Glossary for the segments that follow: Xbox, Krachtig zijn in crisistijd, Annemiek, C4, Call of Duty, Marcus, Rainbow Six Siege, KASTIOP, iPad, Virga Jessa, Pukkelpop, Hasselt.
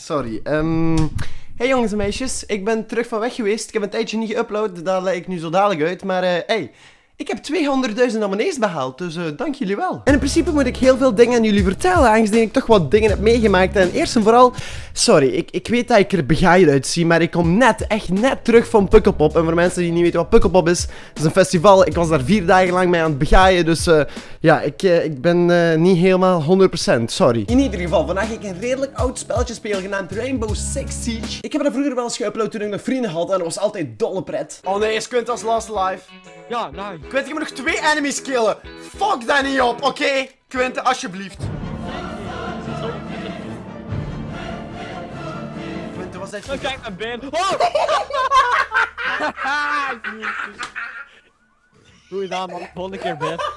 sorry. Hey jongens en meisjes, ik ben terug van weg geweest. Ik heb een tijdje niet geüpload, daar leg ik nu zo dadelijk uit. Maar hey, ik heb 200.000 abonnees behaald, dus dank jullie wel. En in principe moet ik heel veel dingen aan jullie vertellen, aangezien ik toch wat dingen heb meegemaakt. En eerst en vooral, sorry, ik weet dat ik er begaaid uitzie, maar ik kom net, echt net terug van Pukkelpop. En voor mensen die niet weten wat Pukkelpop is, het is een festival. Ik was daar 4 dagen lang mee aan het begaaien, dus ja, ik ben niet helemaal 100%, sorry. In ieder geval, vandaag ga ik een redelijk oud spelletje spelen, genaamd Rainbow Six Siege. Ik heb er vroeger wel eens geüpload toen ik nog vrienden had, en dat was altijd dolle pret. Oh nee, je kunt als last live. Ja, nou. Quint, ik moet nog 2 enemies killen. Fuck dat niet op, oké? Quint, alsjeblieft. Quint, was echt... Oh, kijk, mijn been. Oh! Doe je dat, man. Volgende keer best.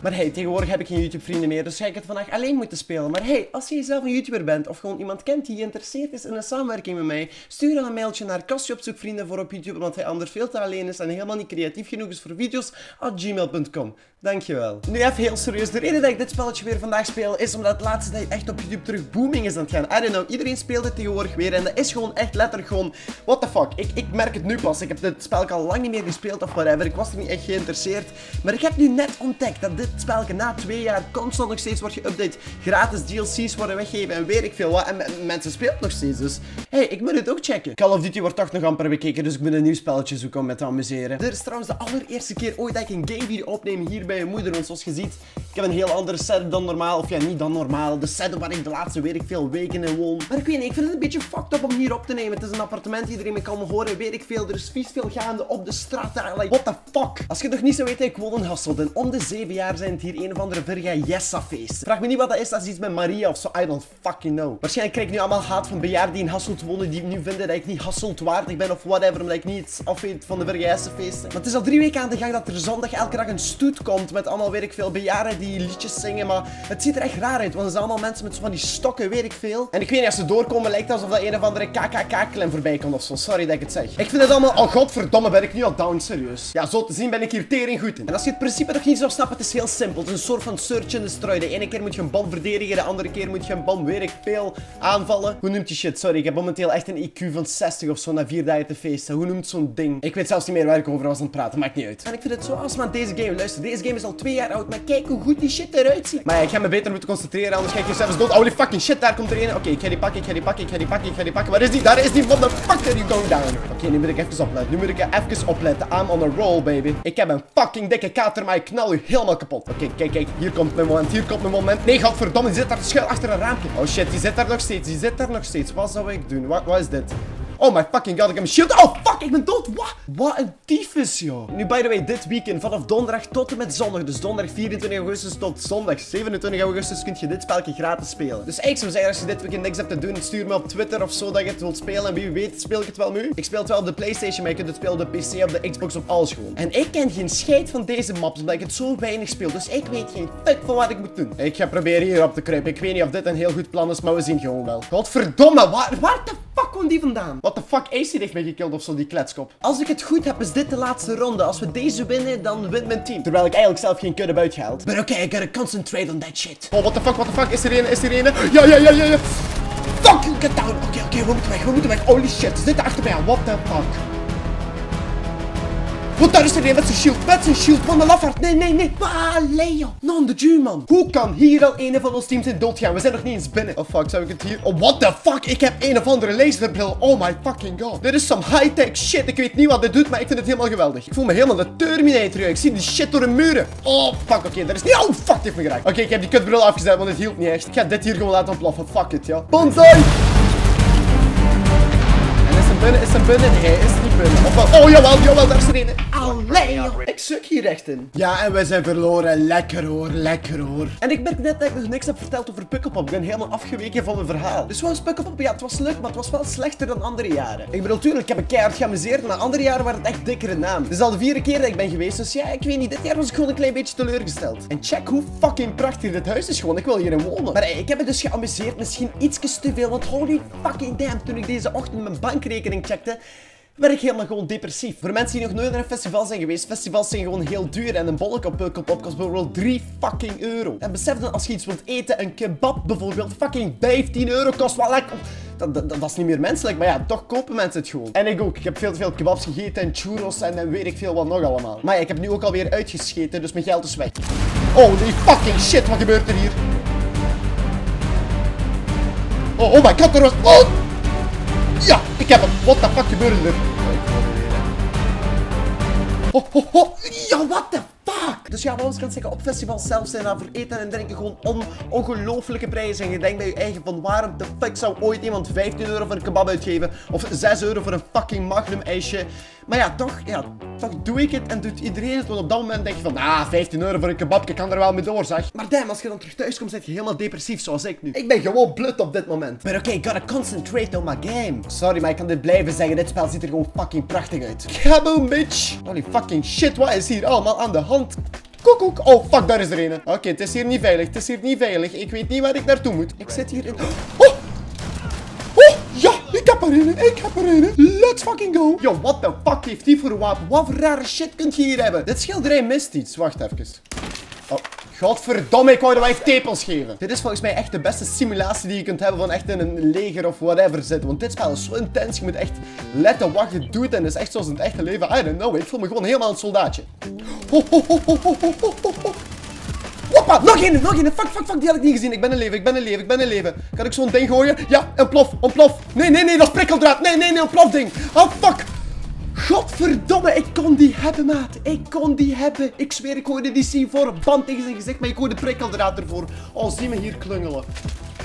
Maar hey, tegenwoordig heb ik geen YouTube-vrienden meer, dus ga ik het vandaag alleen moeten spelen. Maar hey, als je zelf een YouTuber bent of gewoon iemand kent die geïnteresseerd is in een samenwerking met mij, stuur dan een mailtje naar KASTIOP zoek vrienden voor op YouTube, want hij anders veel te alleen is en helemaal niet creatief genoeg is voor video's @gmail.com. Dankjewel. Nu even heel serieus, de reden dat ik dit spelletje weer vandaag speel is omdat het laatste tijd echt op YouTube terug booming is aan het gaan. I don't know, iedereen speelt het tegenwoordig weer en dat is gewoon echt letterlijk gewoon, what the fuck. Ik merk het nu pas, ik heb dit spel al lang niet meer gespeeld of whatever, ik was er niet echt geïnteresseerd. Maar ik heb nu net ontdekt dat dit spelke na 2 jaar constant nog steeds wordt geüpdate. Gratis DLC's worden weggegeven en weet ik veel wat. En mensen speelt nog steeds, dus hey, ik moet het ook checken. Call of Duty wordt toch nog amper bekeken, dus ik moet een nieuw spelletje zoeken om me te amuseren. Dit is trouwens de allereerste keer ooit dat ik een game video opneem hier bij mijn moeder. Want zoals je ziet, ik heb een heel andere setup dan normaal. Of ja, niet dan normaal. De setup waar ik de laatste weet ik veel weken in woon. Maar ik weet niet, ik vind het een beetje fucked up om hier op te nemen. Het is een appartement, iedereen me kan me horen, weet ik veel. Er is vies veel gaande op de straat daar. Like, what the fuck? Als je het nog niet zou weten, ik woon in Hasselt. En om de 7 jaar zijn het hier een of andere Virga Jessa feest. Vraag me niet wat dat is iets met Maria of zo. I don't fucking know. Waarschijnlijk krijg ik nu allemaal haat van bejaarden die in Hasselt wonen, die nu vinden dat ik niet Hasseltwaardig ben of whatever, omdat ik niet af weet van de Virga Jessa feesten. Maar het is al 3 weken aan de gang dat er zondag elke dag een stoet komt met allemaal weet ik veel bejaarden die liedjes zingen, maar het ziet er echt raar uit, want er zijn allemaal mensen met zo van die stokken, weet ik veel. En ik weet niet, als ze doorkomen lijkt het alsof dat een of andere KKK-klem voorbij kan ofzo. Sorry dat ik het zeg. Ik vind het allemaal, oh godverdomme, ben ik nu al down, serieus. Ja, zo te zien ben ik hier tering goed in. En als je het principe nog niet zou snappen, het is heel simpel. Het is een soort van search and destroy. De ene keer moet je een bom verdedigen, de andere keer moet je een bom weer veel aanvallen. Hoe noemt die shit? Sorry, ik heb momenteel echt een IQ van 60 of zo na 4 dagen te feesten. Hoe noemt zo'n ding? Ik weet zelfs niet meer waar ik over was aan het praten, maakt niet uit. En ik vind het zo awesome aan deze game. Luister, deze game is al 2 jaar oud, maar kijk hoe goed die shit eruit ziet. Maar ja, ik ga me beter moeten concentreren, anders kijk je zelfs dood. Holy fucking shit, daar komt er een. Oké, ik ga die pakken, ik ga die pakken. Waar is die? Daar is die motherfucker, you go down. Oké, nu moet ik even opletten, I'm on a roll, baby. Ik heb een fucking dikke kater, maar ik knal u helemaal kapot. Oké, kijk, hier komt mijn moment, Nee, godverdomme, die zit daar schuil achter een raampje. Oh shit, die zit daar nog steeds, Wat zou ik doen? Wat is dit? Oh my fucking god, ik heb een shield. Oh fuck, ik ben dood. Wat een tyfus, joh. Nu, by the way, dit weekend, vanaf donderdag tot en met zondag, dus donderdag 24 augustus tot zondag 27 augustus, kun je dit spelletje gratis spelen. Dus ik zou zeggen, als je dit weekend niks hebt te doen, stuur me op Twitter of zo dat je het wilt spelen. En wie weet speel ik het wel nu. Ik speel het wel op de PlayStation, maar je kunt het spelen op de PC, op de Xbox, op alles gewoon. En ik ken geen scheid van deze maps, omdat ik het zo weinig speel. Dus ik weet geen fuck van wat ik moet doen. Ik ga proberen hierop te kruipen. Ik weet niet of dit een heel goed plan is, maar we zien gewoon wel. Godverdomme, waar de fuck komt die vandaan? What the fuck, AC heeft mij gekild of zo, die kletskop. Als ik het goed heb, is dit de laatste ronde. Als we deze winnen, dan wint mijn team. Terwijl ik eigenlijk zelf geen kudde buiten gehaald. Maar oké, I gotta concentrate on that shit. Oh, what the fuck, is er een? Ja. Fucking get down. Oké, we moeten weg. Holy shit, ze zitten achter mij aan. What the fuck. Wat daar is er een met zijn shield van de lafaard. Nee. Allee, joh. Non de Jew, man. Hoe kan hier al een van ons teams in dood gaan? We zijn nog niet eens binnen. Oh fuck, zou ik het hier... Oh, what the fuck? Ik heb een of andere laserbril. Oh my fucking god. Dit is some high-tech shit. Ik weet niet wat dit doet, maar ik vind het helemaal geweldig. Ik voel me helemaal de Terminator. Ik zie die shit door de muren. Oh fuck, oké, daar is niet... Oh fuck, heeft me geraakt. Oké, ik heb die kutbril afgezet, want het hielp niet echt. Ik ga dit hier gewoon laten ontploffen. Fuck it, ja. Bonsai! Is hem binnen? Nee, hij is niet binnen. Oh, jawel, daar is er een. Allee, joh. Ik suk hier echt in. Ja, en wij zijn verloren. Lekker hoor. En ik merk net dat ik nog niks heb verteld over Pukkelpop. Ik ben helemaal afgeweken van mijn verhaal. Dus zoals Pukkelpop, ja, het was leuk, maar het was wel slechter dan andere jaren. Ik bedoel, tuurlijk, ik heb me keihard geamuseerd, maar andere jaren waren het echt dikkere namen. Dit is al de 4e keer dat ik ben geweest, dus ja, ik weet niet. Dit jaar was ik gewoon een klein beetje teleurgesteld. En check hoe fucking prachtig dit huis is gewoon. Ik wil hierin wonen. Maar hey, ik heb me dus geamuseerd, misschien ietsjes te veel, want holy fucking damn, toen ik deze ochtend mijn bankrekening checkte, werk helemaal gewoon depressief. Voor mensen die nog nooit naar een festival zijn geweest, festivals zijn gewoon heel duur. En een bolletje op Pukkelpop kost bijvoorbeeld 3 fucking euro. En besef dan, als je iets wilt eten, een kebab bijvoorbeeld, fucking 15 euro kost wel lekker. Dat is niet meer menselijk, maar ja, toch kopen mensen het gewoon. En ik ook. Ik heb veel te veel kebabs gegeten en churros en weet ik veel wat nog allemaal. Maar ja, ik heb nu ook alweer uitgescheten, dus mijn geld is weg. Oh nee, fucking shit, wat gebeurt er hier? Oh my god, er was... Oh! Ja, ik heb hem. What the fuck gebeurde er? Oh, oh, oh. Ja, what the fuck? Dus ja, wat ons kan zeggen, op festivals zelf zijn daar voor eten en drinken gewoon ongelooflijke prijzen. En je denkt bij je eigen van, waarom de fuck zou ooit iemand 15 euro voor een kebab uitgeven? Of 6 euro voor een fucking magnum ijsje? Maar ja, toch doe ik het en doet iedereen het. Want op dat moment denk je van, ah, 15 euro voor een kebab, ik kan er wel mee door, zeg. Maar damn, als je dan terug thuis komt, ben je helemaal depressief, zoals ik nu. Ik ben gewoon blut op dit moment. Maar oké, gotta concentrate on my game. Sorry, maar ik kan dit blijven zeggen, dit spel ziet er gewoon fucking prachtig uit. Kaboom, bitch. Holy fucking shit, wat is hier allemaal aan de hand? Koekoek. Oh, fuck, daar is er een. Oké, het is hier niet veilig, het is hier niet veilig. Ik weet niet waar ik naartoe moet. Ik zit hier in... Oh! Ja, ik heb erin, ik heb erin. Let's fucking go. Yo, what the fuck heeft die voor een wapen? Wat voor rare shit kunt je hier hebben? Dit schilderij mist iets. Wacht even. Oh, godverdomme, ik wou er wel even tepels geven. Dit is volgens mij echt de beste simulatie die je kunt hebben van echt in een leger of whatever zitten. Want dit spel is zo intens. Je moet echt letten wat je doet. En het is echt zoals in het echte leven. I don't know, ik voel me gewoon helemaal een soldaatje. Ho, ho, ho, ho, ho, ho, ho, ho. Hoppa, nog een. Fuck, fuck, fuck, die had ik niet gezien. Ik ben een leven. Kan ik zo'n ding gooien? Ja, ontplof. Nee, dat is prikkeldraad. Nee, ontplof ding. Oh, fuck. Godverdomme, ik kon die hebben, maat. Ik zweer, ik hoorde die C4 voor band tegen zijn gezicht, maar ik hoorde prikkeldraad ervoor. Oh, zie me hier klungelen.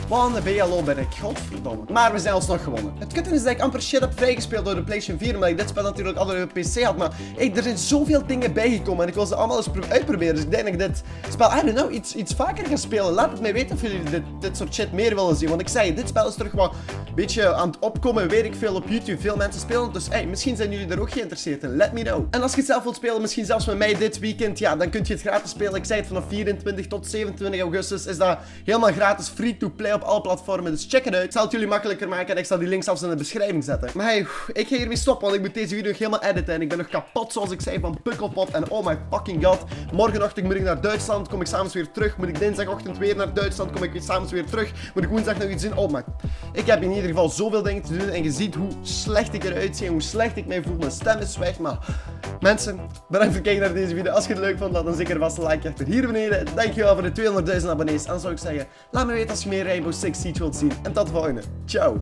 Wat een BLO ben ik, godverdomme. Maar we zijn alsnog gewonnen. Het kutte is dat ik amper shit heb vrijgespeeld door de PlayStation 4, omdat ik dit spel natuurlijk al op PC had. Maar hey, er zijn zoveel dingen bijgekomen en ik wil ze allemaal eens uitproberen. Dus ik denk dat ik dit spel, I don't know, iets vaker ga spelen. Laat het mij weten of jullie dit soort shit meer willen zien. Want ik zei, dit spel is terug wat een beetje aan het opkomen. Weet ik veel op YouTube, veel mensen spelen. Dus hey, misschien zijn jullie er ook geïnteresseerd in. Let me know. En als je het zelf wilt spelen, misschien zelfs met mij dit weekend, ja, dan kun je het gratis spelen. Ik zei het, vanaf 24 tot 27 augustus is dat helemaal gratis, free to play. Op alle platformen, dus check het uit. Ik zal het jullie makkelijker maken en ik zal die links zelfs in de beschrijving zetten. Maar hey, ik ga hiermee stoppen, want ik moet deze video nog helemaal editen en ik ben nog kapot, zoals ik zei, van Pukkelpop en oh my fucking god. Morgenochtend moet ik naar Duitsland, kom ik s'avonds weer terug. Moet ik dinsdagochtend weer naar Duitsland, kom ik weer s'avonds weer terug. Moet ik woensdag nog iets doen? Oh my. Ik heb in ieder geval zoveel dingen te doen en je ziet hoe slecht ik eruit zie en hoe slecht ik mij voel. Mijn stem is weg, maar mensen, bedankt voor het kijken naar deze video. Als je het leuk vond, laat dan zeker vast een like achter hier beneden. Dankjewel voor de 200.000 abonnees. En dan zou ik zeggen, laat me weten als je meer Rainbow Six Siege wilt zien. En tot de volgende. Ciao.